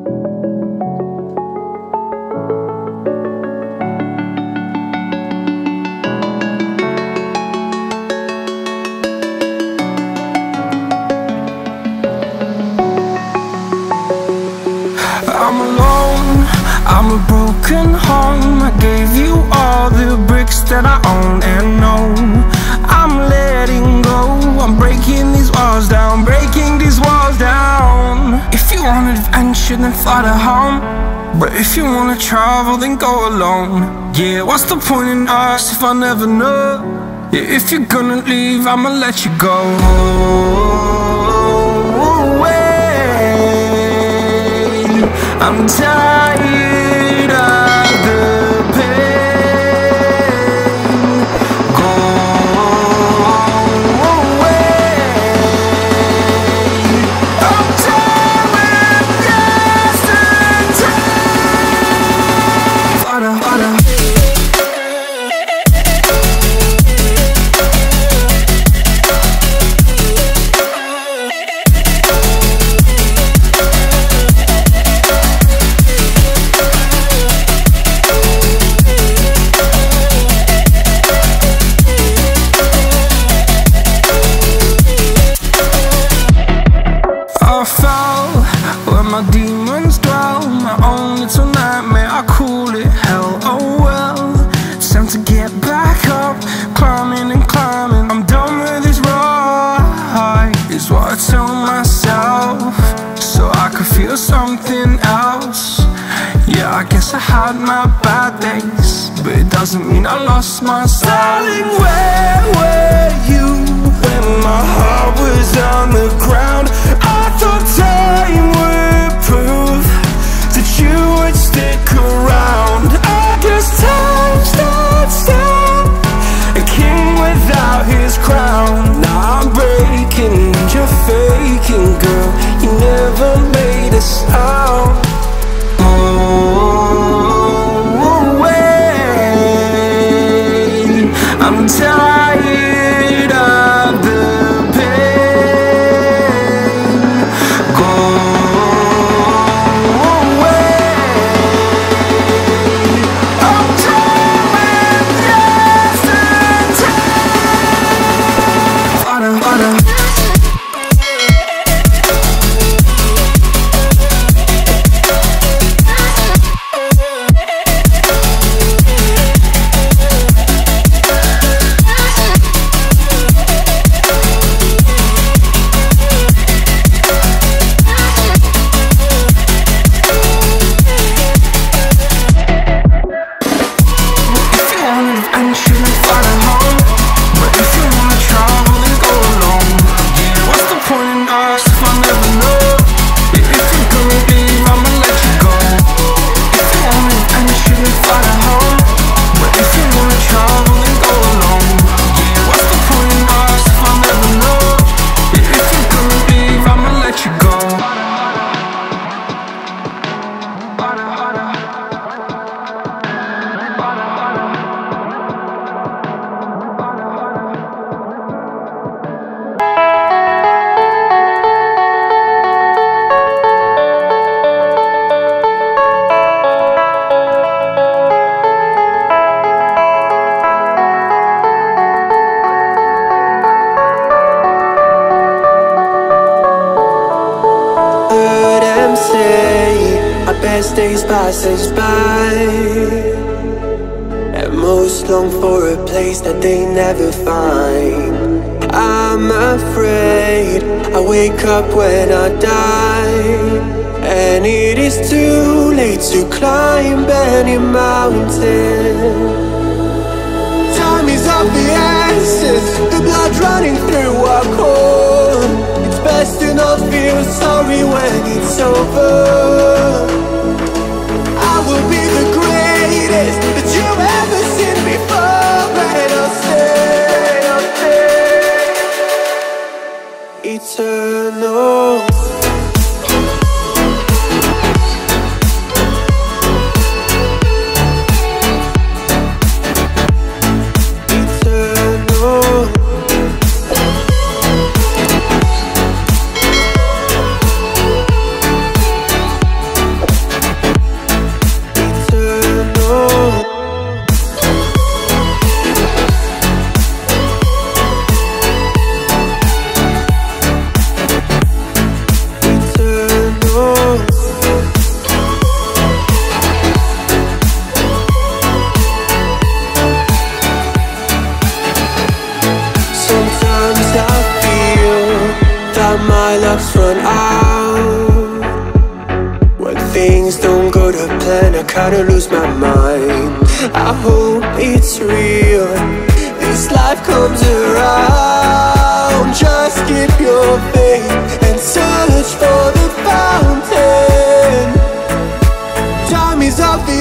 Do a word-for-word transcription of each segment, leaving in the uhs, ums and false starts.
I'm alone, I'm a broken home. I gave you all the bricks that I own and know. I'm letting go, I'm breaking these walls down, breaking these walls down. If you want adventure, then fly to home. But if you wanna travel, then go alone. Yeah, what's the point in us if I never know? Yeah, if you're gonna leave, I'ma let you go. I'm tired of the pain. Go away. I'm tired of yesterday. Flutter, flutter. I fell where my demons dwell. My own little nightmare, I call it hell. Oh well, it's time to get back up. Climbing and climbing, I'm done with this ride, is what I tell myself, so I could feel something else. Yeah, I guess I had my bad days, but it doesn't mean I lost my style. Where were you when my heart was on the ground? Faking girl, you never made us out. Oh, wait, I'm tired of the pain. Go away. I'm tired of yesterday. Flutter, flutter. Our best days pass us by. And most long for a place that they never find. I'm afraid I wake up when I die, and it is too late to climb any mountain. Time is of the essence, the blood running through our core. It's best to not feel sorry when it's over. I will be the greatest that you've ever seen before, and I'll stay, I'll stay eternal. things don't go to plan, I kinda lose my mind. I hope it's real, this life comes around. Just keep your faith and search for the fountain. Time is of the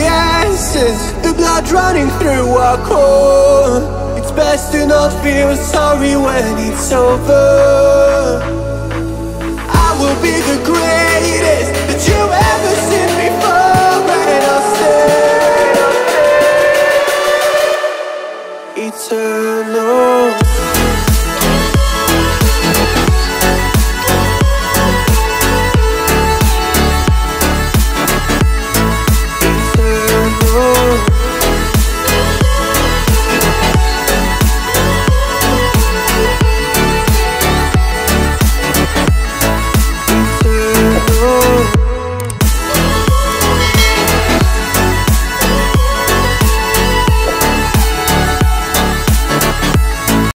essence, the blood running through our core. It's best to not feel sorry when it's over. I will be the greatest that you ever saw.